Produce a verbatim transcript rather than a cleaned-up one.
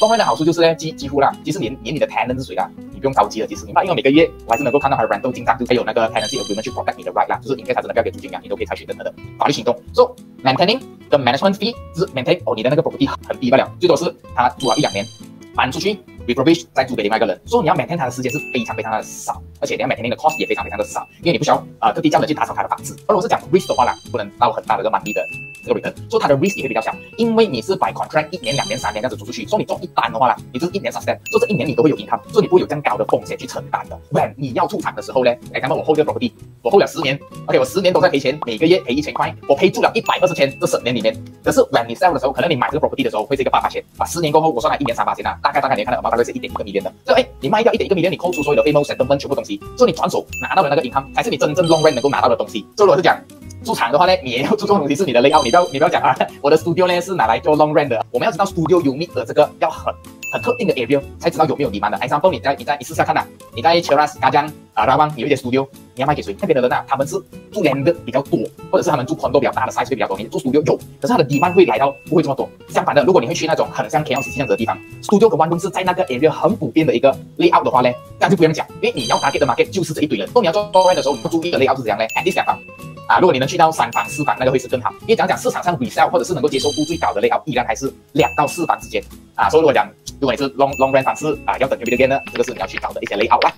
外卖的好处就是呢，几几乎啦，其实连连你的 tenant 是谁啦，你不用着急的。其实你因为每个月我还是能够看到它的 rental 进账，就还有那个 tenancy agreement 去 protect 你的 right 啦，就是你可以产生的不要给租金啊，你都可以采取任何的法律行动。So maintaining 跟 management fee 就是 maintain 哦，你的那个 property 很低不了，最多是它租了一两年搬出去 refurbish 再租给另外一个人。所以你要 maintain 它的时间是非常非常的少，而且你要 maintain 的 cost 也非常非常的少，因为你不需要啊特地叫人去打扫它的房子。而如果是讲 risk 的话啦，不能到很大的一个满意的。 这个 return， 所以它的 risk 也会比较小，因为你是by contract 一年、两年、三年这样子租出去，所以你中一单的话啦，你就是一年 sustain， 所以这一年你都会有 income， 所以你不会有这样高的风险去承担的。When 你要出场的时候呢，哎，那么我 hold 这个 property， 我 hold 了十年 ，OK， 我十年都在赔钱，每个月赔一千块，我赔住了一百二十千这十年里面。可是 when 你 sell 的时候，可能你买这个 property 的时候会是一个八八千，啊，十年过后我算来一年三八千啊，大概大概你看到我大概是一点一个 million 的，所以哎，你卖掉一点一个 million， 你扣除所有的费用、成本全部东西，所以你转手拿到的那个 income 才是你真正 long run 能够拿到的东西。所以我是讲。 出场的话呢，你也要注重东西是你的 layout， 你不要你不要讲啊，我的 studio 呢是拿来做 long rent 的，我们要知道 studio unit 的这个要很很特定的 area 才知道有没有 demand 的。example 你在你在你试下看呐、啊，你在 Cheras、Kajang 啊、Rawang 有一些 studio， 你要卖给谁？那边的人呐、啊，他们是住 land 比较多，或者是他们住 condo 比较大的 size 会比较多，你住 studio 有，可是它的 demand 会来到不会这么多。相反的，如果你会去那种很像 K L C 这样子的地方 ，studio 跟 one room 是在那个 area 很普遍的一个 layout 的话呢，那就不用讲，因为你要 target 的 market 就是这一堆人。如果你要做 rent 的时候，你注意的 layout 是怎样呢 ？at least 两房。 啊，如果你能去到三房、四房，那个会是更好。因为讲讲市场上 resell 或者是能够接受度最高的 layout， 依然还是两到四房之间啊。所以如果讲，如果你是 long long rent 方式啊，要等 capital gain 呢，这个是你要去找的一些 layout 啦。